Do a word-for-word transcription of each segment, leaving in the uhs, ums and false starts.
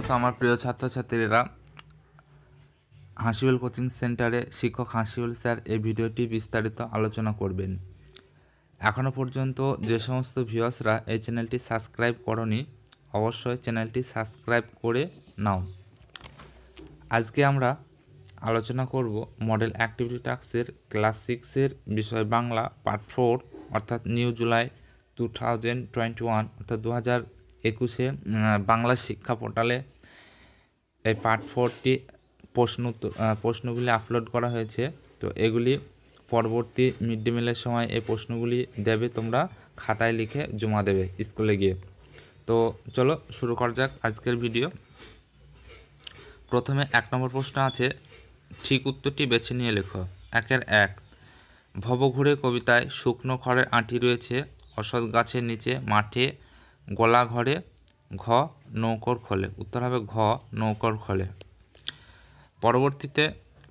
स्वागत आमार प्रिय छात्र छात्रीरा हासिबुल कोचिंग सेंटारे शिक्षक हासिबुल सर ए भिडियोटी विस्तारित आलोचना करबेन। एखोनो पर्यन्त जे समस्त भिउयार्सरा ए चैनलटी सबस्क्राइब करनी अवश्य चैनलटी सबस्क्राइब करे नाओ। आजके आमरा आलोचना करब मडेल एक्टिविटी टास्केर क्लास सिक्स एर विषय बांगला पार्ट फोर अर्थात निउ July two thousand twenty one अर्थात दो हज़ार एकुशे बांगला शिक्षा पोर्टाले पार्ट फोरटी प्रश्न प्रश्नगुली आपलोड करा हयेछे। तो एगुली परवर्ती मिड डे मिलेर समय ए प्रश्नगुली देबे, तोमरा खाताय लिखे जमा देबे स्कुले गिये। तो चलो शुरू करा जाक आजकेर भिडियो। प्रथमे एक नम्बर प्रश्न आछे, ठीक उत्तरटी बेछे निये लेखो। एकेर एक, भवघुरे कविताय शुकनो खड़ेर आँटी रयेछे অসৎ গাছের নিচে মাঠে গলা ঘরে ঘ নৌকর খোলে। উত্তর হবে ঘ নৌকর খোলে। পরবর্তীতে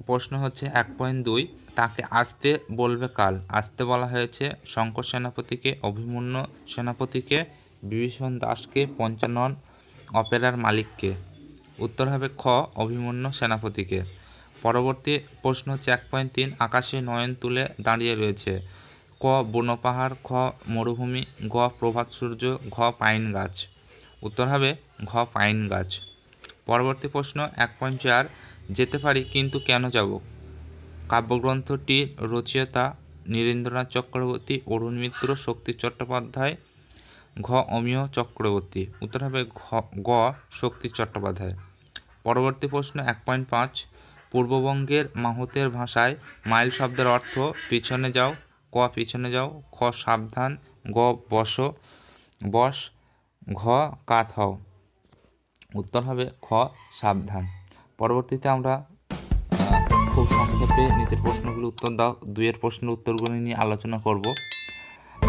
প্রশ্ন হচ্ছে এক পয়েন্ট দুই, তাকে আসতে বলবে কাল। আসতে বলা হয়েছে শঙ্কর সেনাপতিকে, অভিমন্য সেনাপতিকে, বিভীষণ দাসকে, পঞ্চানন অপেরার মালিককে। উত্তর হবে খ অভিমন্য সেনাপতিকে। পরবর্তী প্রশ্ন হচ্ছে এক পয়েন্ট তিন, আকাশে নয়ন তুলে দাঁড়িয়ে রয়েছে। ক বনপাহাড়, খ মরুভূমি, গ প্রভাত সূর্য, ঘ পাইন গাছ। উত্তর হবে ঘ পাইন গাছ। পরবর্তী প্রশ্ন এক পয়েন্ট চার, যেতে পারি কিন্তু কেন যাব। কাব্যগ্রন্থটির রচয়িতা নীরেন্দ্রনাথ চক্রবর্তী, অরুণ মিত্র, শক্তি চট্টোপাধ্যায়, ঘ অমিয় চক্রবর্তী। উত্তর হবে ঘ গ শক্তি চট্টোপাধ্যায়। পরবর্তী প্রশ্ন এক পয়েন্ট পাঁচ, পূর্ববঙ্গের মাহুতের ভাষায় মাইল শব্দের অর্থ। পিছনে যাও, ক পিছনে যাও, খ সাবধান, গ বস বস, ঘ কাত হও। উত্তর হবে খ সাবধান। পরবর্তীতে আমরা খুব সংক্ষেপে নিচের প্রশ্নগুলো উত্তর দাও দুইয়ের প্রশ্নের উত্তরগুলো নিয়ে আলোচনা করব।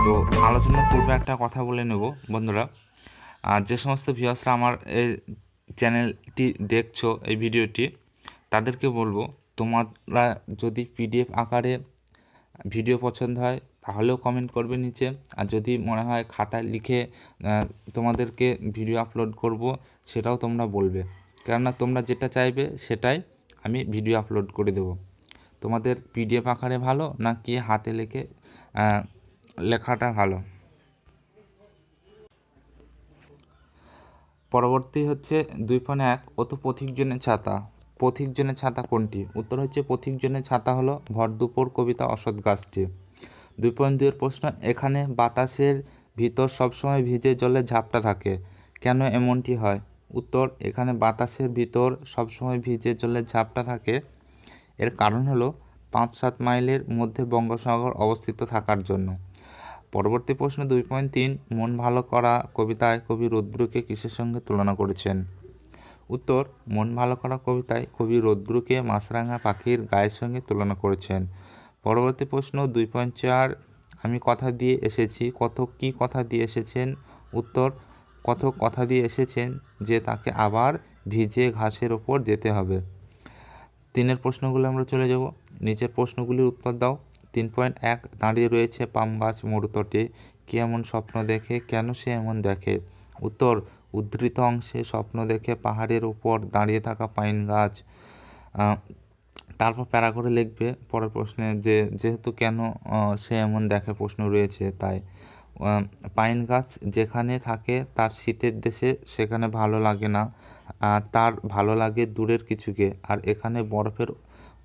তো আলোচনার পূর্বে একটা কথা বলে নেব বন্ধুরা, আর যে সমস্ত ভিউয়ার্সরা আমার এই চ্যানেলটি দেখছো এই ভিডিওটি, তাদেরকে বলবো তোমরা যদি পিডিএফ আকারে ভিডিও পছন্দ হয় তাহলেও কমেন্ট করবে নিচে, আর যদি মনে হয় খাতায় লিখে তোমাদেরকে ভিডিও আপলোড করব সেটাও তোমরা বলবে, কেননা তোমরা যেটা চাইবে সেটাই আমি ভিডিও আপলোড করে দেব। তোমাদের পিডিএফ আকারে ভালো না কি হাতে লিখে লেখাটা ভালো। পরবর্তী হচ্ছে দুই পয়েন্ট এক, অত পথিকজনের ছাতা। পথিকজনের ছাতা কোনটি? উত্তর হচ্ছে পথিকজনের ছাতা হলো ভর দুপুর কবিতা অসৎ গাছটি। দুই পয়েন্ট দুইয়ের প্রশ্ন, এখানে বাতাসের ভিতর সবসময় ভিজে জলে ঝাপটা থাকে, কেন এমনটি হয়? উত্তর, এখানে বাতাসের ভিতর সবসময় ভিজে জলে ঝাপটা থাকে এর কারণ হলো পাঁচ সাত মাইলের মধ্যে বঙ্গোপসাগর অবস্থিত থাকার জন্য। পরবর্তী প্রশ্ন দুই পয়েন্ট তিন, মন ভালো করা কবিতায় কবি রৌদ্রকে কিসের সঙ্গে তুলনা করেছেন? উত্তর, মন ভালো করা কবিতায় কবি রৌদ্রকে মাছরাঙা পাখির গায়ের সঙ্গে তুলনা করেছেন। পরবর্তী প্রশ্ন দুই পয়েন্ট চার, আমি কথা দিয়ে এসেছি। কথক কি কথা দিয়ে এসেছেন? উত্তর, কথক কথা দিয়ে এসেছেন যে তাকে আবার ভিজে ঘাসের ওপর যেতে হবে। তিনের প্রশ্নগুলো আমরা চলে যাব। নিচের প্রশ্নগুলির উত্তর দাও। তিন পয়েন্ট এক, দাঁড়িয়ে রয়েছে পাম গাছ মরুতটে, কে এমন স্বপ্ন দেখে, কেন সে এমন দেখে? উত্তর, উদ্ধৃত অংশে স্বপ্ন দেখে পাহাড়ের উপর দাঁড়িয়ে থাকা পাইন গাছ। তারপর প্যারা করে লিখবে পরের প্রশ্নে যে যেহেতু কেন সে এমন দেখে প্রশ্ন রয়েছে, তাই পাইন গাছ যেখানে থাকে তার শীতের দেশে সেখানে ভালো লাগে না, তার ভালো লাগে দূরের কিছুকে, আর এখানে বরফের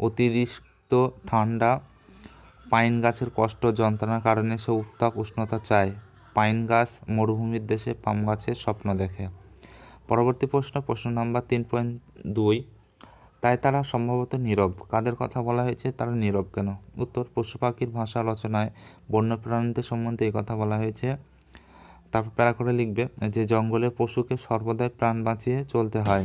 অতিরিক্ত ঠান্ডা পাইন গাছের কষ্ট যন্ত্রণার কারণে সে উত্তাপ উষ্ণতা চায়। পাইন গাছ মরুভূমির দেশে পাম গাছের স্বপ্ন দেখে। পরবর্তী প্রশ্ন প্রশ্ন নাম্বার তিন পয়েন্ট দুই, তাই তারা সম্ভবত নীরব। কাদের কথা বলা হয়েছে, তারা নীরব কেন? উত্তর, পশু পাখির ভাষা রচনায় বন্যপ্রাণীদের সম্বন্ধে এই কথা বলা হয়েছে। তারপর প্যারা করে লিখবে যে জঙ্গলে পশুকে সর্বদাই প্রাণ বাঁচিয়ে চলতে হয়,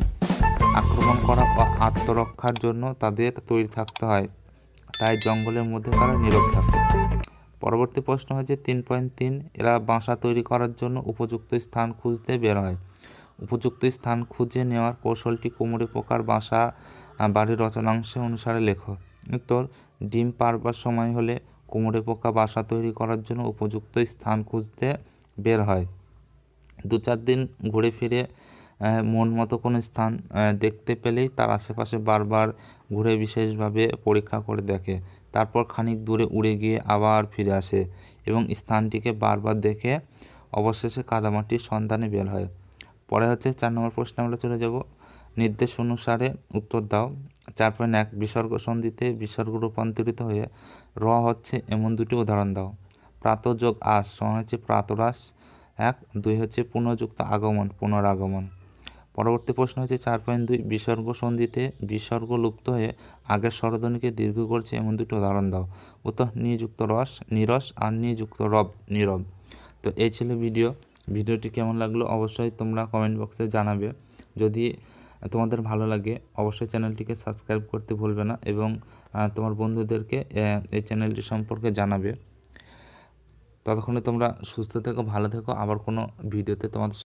আক্রমণ করা বা আত্মরক্ষার জন্য তাদের তৈরি থাকতে হয়, তাই জঙ্গলের মধ্যে তারা নীরব থাকে। পরবর্তী প্রশ্ন হচ্ছে তিন পয়েন্ট তিন, এরা বাসা তৈরি করার জন্য উপযুক্ত স্থান খুঁজতে বের হয়। উপযুক্ত স্থান খুঁজে নেওয়ার কৌশলটি কুমড়ে পোকার বাসা বাড়ির রচনাংশে অনুসারে লেখো। উত্তর, ডিম পারবার সময় হলে কুমড়ে পোকা বাসা তৈরি করার জন্য উপযুক্ত স্থান খুঁজতে বের হয়। দু চার দিন ঘুরে ফিরে मन मतो कोनो स्थान देखते पेलेई तार आशेपाशे बार बार घुरे विशेषभावे परीक्षा करे देखे। तारपर खानिक दूरे उड़े गिये आबार फिरे आसे एबं स्थानटिके बार बार देखे अवशेषे कादामाटिर सन्धाने बेर हय। परे हच्छे चार नम्बर प्रश्ने आमरा चले जाब। निर्देश अनुसारे उत्तर दाओ। चार पॉइंट एक विसर्ग सन्धिते विसर्ग रूपान्तरित हये र हच्छे एमन दुटी उदाहरण दाओ। प्रातः जोग आस समान हच्छे प्रातरास एक, दुई हच्छे पुनर्युक्त आगमन पुनरागमन। परवर्ती प्रश्न हच्छे चार पॉइंट दुई विसर्ग सन्धिते विसर्ग लुप्त हये आगे स्वरध्वनिके दीर्घ करछे एमन दुटी उदाहरण दाओ। उत्तर नियुक्त रस नीरस और नियुक्त रब नीरब। तो एई छिलो भिडियो। भिडियोटी केमन लागलो अवश्यई तोमरा कमेंट बक्से जानाबे। यदि तुम्हारे भालो लागे अवश्य चैनलटिके सबसक्राइब करते भूलबे ना एबं तोमार बंधुदेरके एई चैनलटी सम्पर्के जानाबे। ততক্ষণে তোমরা সুস্থ থেকো, ভালো থেকো। আবার কোনো ভিডিওতে তোমাদের